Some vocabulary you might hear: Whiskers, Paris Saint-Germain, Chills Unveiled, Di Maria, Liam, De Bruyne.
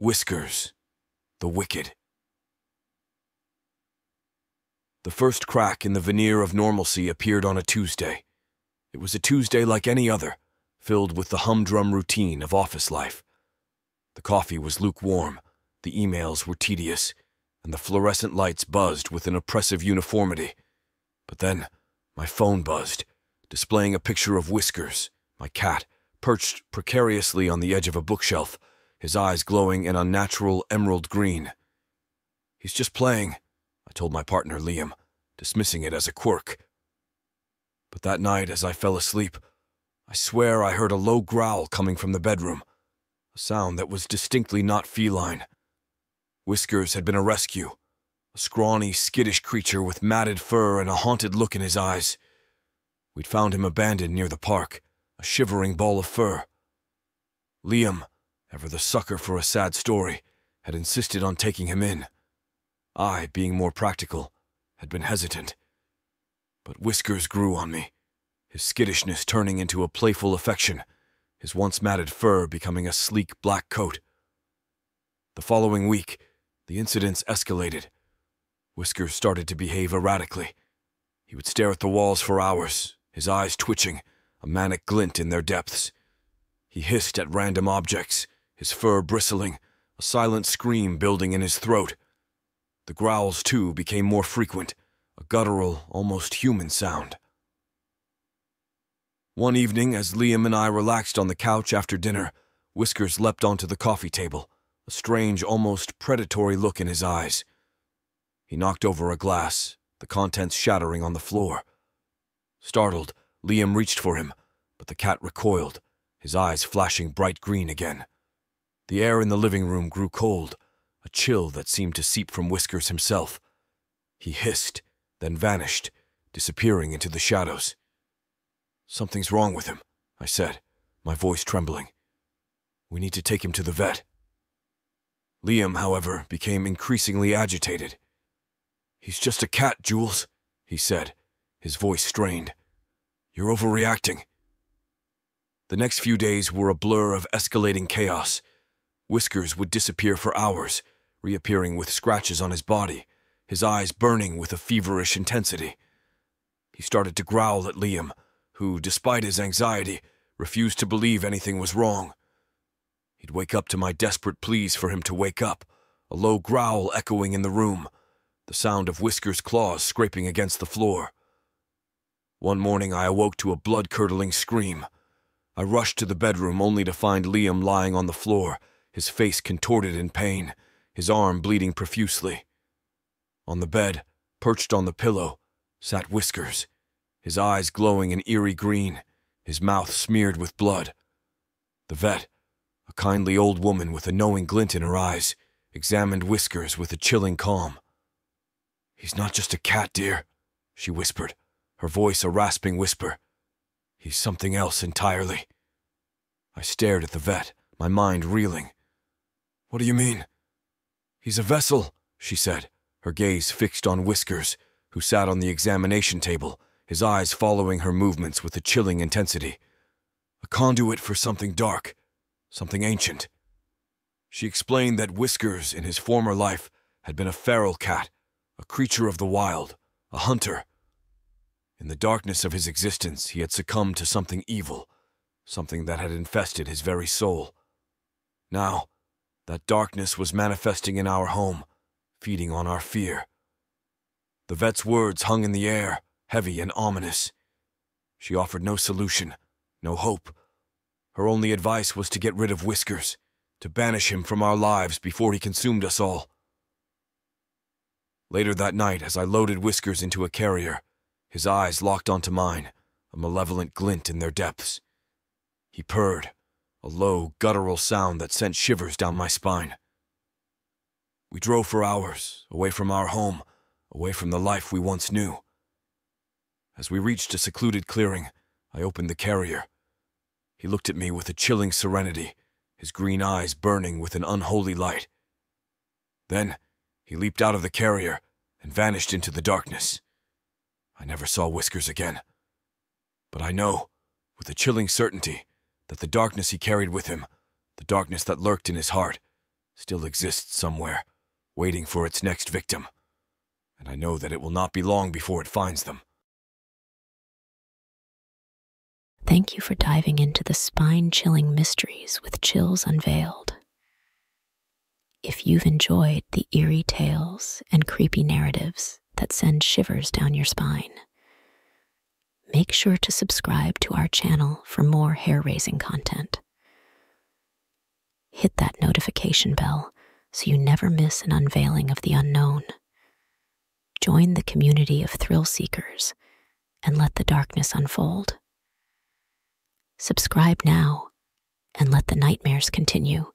Whiskers, the wicked. The first crack in the veneer of normalcy appeared on a Tuesday. It was a Tuesday like any other, filled with the humdrum routine of office life. The coffee was lukewarm, the emails were tedious, and the fluorescent lights buzzed with an oppressive uniformity. But then, my phone buzzed, displaying a picture of Whiskers, my cat, perched precariously on the edge of a bookshelf, his eyes glowing an unnatural emerald green. "He's just playing," I told my partner Liam, dismissing it as a quirk. But that night, as I fell asleep, I swear I heard a low growl coming from the bedroom, a sound that was distinctly not feline. Whiskers had been a rescue, a scrawny, skittish creature with matted fur and a haunted look in his eyes. We'd found him abandoned near the park, a shivering ball of fur. Liam, ever the sucker for a sad story, had insisted on taking him in. I, being more practical, had been hesitant. But Whiskers grew on me, his skittishness turning into a playful affection, his once matted fur becoming a sleek black coat. The following week, the incidents escalated. Whiskers started to behave erratically. He would stare at the walls for hours, his eyes twitching, a manic glint in their depths. He hissed at random objects, his fur bristling, a silent scream building in his throat. The growls, too, became more frequent, a guttural, almost human sound. One evening, as Liam and I relaxed on the couch after dinner, Whiskers leapt onto the coffee table, a strange, almost predatory look in his eyes. He knocked over a glass, the contents shattering on the floor. Startled, Liam reached for him, but the cat recoiled, his eyes flashing bright green again. The air in the living room grew cold, a chill that seemed to seep from Whiskers himself. He hissed, then vanished, disappearing into the shadows. "Something's wrong with him," I said, my voice trembling. "We need to take him to the vet." Liam, however, became increasingly agitated. "He's just a cat, Jules," he said, his voice strained. "You're overreacting." The next few days were a blur of escalating chaos. Whiskers would disappear for hours, reappearing with scratches on his body, his eyes burning with a feverish intensity. He started to growl at Liam, who, despite his anxiety, refused to believe anything was wrong. He'd wake up to my desperate pleas for him to wake up, a low growl echoing in the room, the sound of Whiskers' claws scraping against the floor. One morning I awoke to a blood-curdling scream. I rushed to the bedroom only to find Liam lying on the floor, his face contorted in pain, his arm bleeding profusely. On the bed, perched on the pillow, sat Whiskers, his eyes glowing an eerie green, his mouth smeared with blood. The vet, a kindly old woman with a knowing glint in her eyes, examined Whiskers with a chilling calm. "He's not just a cat, dear," she whispered, her voice a rasping whisper. "He's something else entirely." I stared at the vet, my mind reeling. "What do you mean?" "He's a vessel," she said, her gaze fixed on Whiskers, who sat on the examination table, his eyes following her movements with a chilling intensity. "A conduit for something dark, something ancient." She explained that Whiskers, in his former life, had been a feral cat, a creature of the wild, a hunter. In the darkness of his existence, he had succumbed to something evil, something that had infested his very soul. Now, that darkness was manifesting in our home, feeding on our fear. The vet's words hung in the air, heavy and ominous. She offered no solution, no hope. Her only advice was to get rid of Whiskers, to banish him from our lives before he consumed us all. Later that night, as I loaded Whiskers into a carrier, his eyes locked onto mine, a malevolent glint in their depths. He purred, a low, guttural sound that sent shivers down my spine. We drove for hours, away from our home, away from the life we once knew. As we reached a secluded clearing, I opened the carrier. He looked at me with a chilling serenity, his green eyes burning with an unholy light. Then, he leaped out of the carrier and vanished into the darkness. I never saw Whiskers again. But I know, with a chilling certainty, that the darkness he carried with him, the darkness that lurked in his heart, still exists somewhere, waiting for its next victim. And I know that it will not be long before it finds them. Thank you for diving into the spine-chilling mysteries with Chills Unveiled. If you've enjoyed the eerie tales and creepy narratives that send shivers down your spine, make sure to subscribe to our channel for more hair-raising content. Hit that notification bell so you never miss an unveiling of the unknown. Join the community of thrill seekers and let the darkness unfold. Subscribe now and let the nightmares continue.